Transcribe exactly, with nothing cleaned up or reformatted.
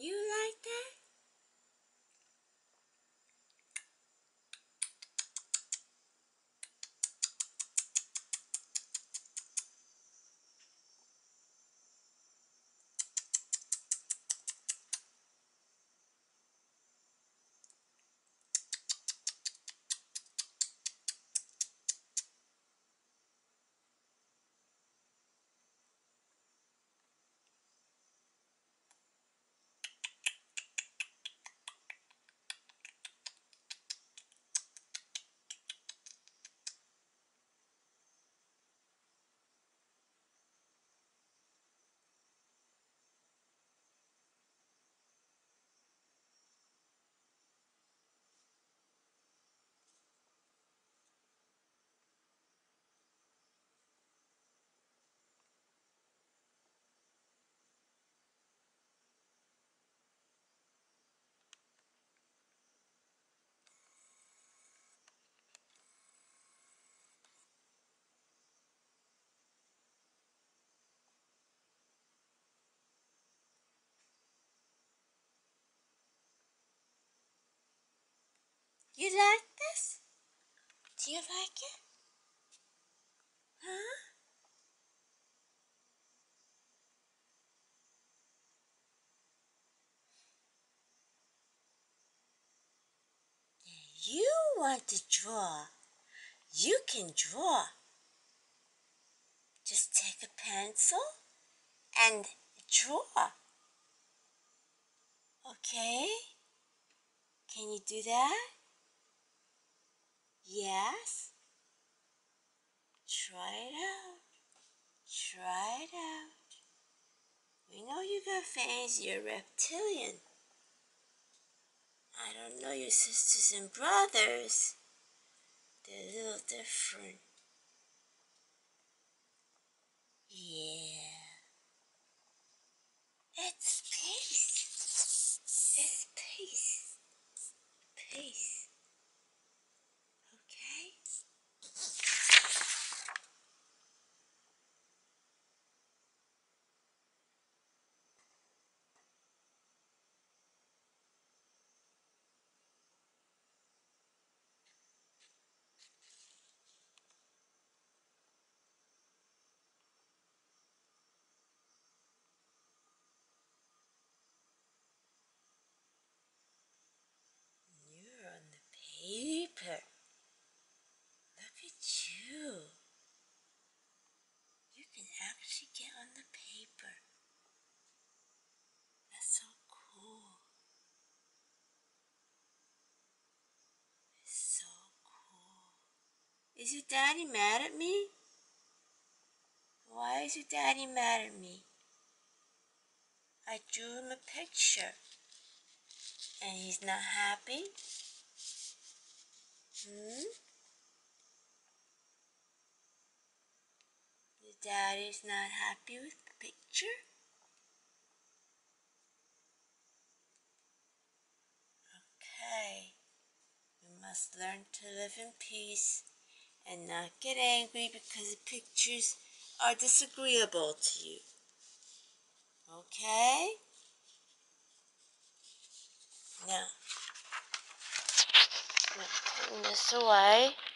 You like that? You like this? Do you like it? Huh? You want to draw. You can draw. Just take a pencil and draw. Okay? Can you do that? Yes? Try it out. Try it out. We know you got fans, you're a reptilian. I don't know your sisters and brothers. They're a little different. Yeah. It's peace. It's peace. Peace. Paper. Look at you. You can actually get on the paper. That's so cool. It's so cool. Is your daddy mad at me? Why is your daddy mad at me? I drew him a picture. And he's not happy? Hmm? Your daddy's not happy with the picture? Okay. You must learn to live in peace and not get angry because the pictures are disagreeable to you. Okay? Now. Putting this away.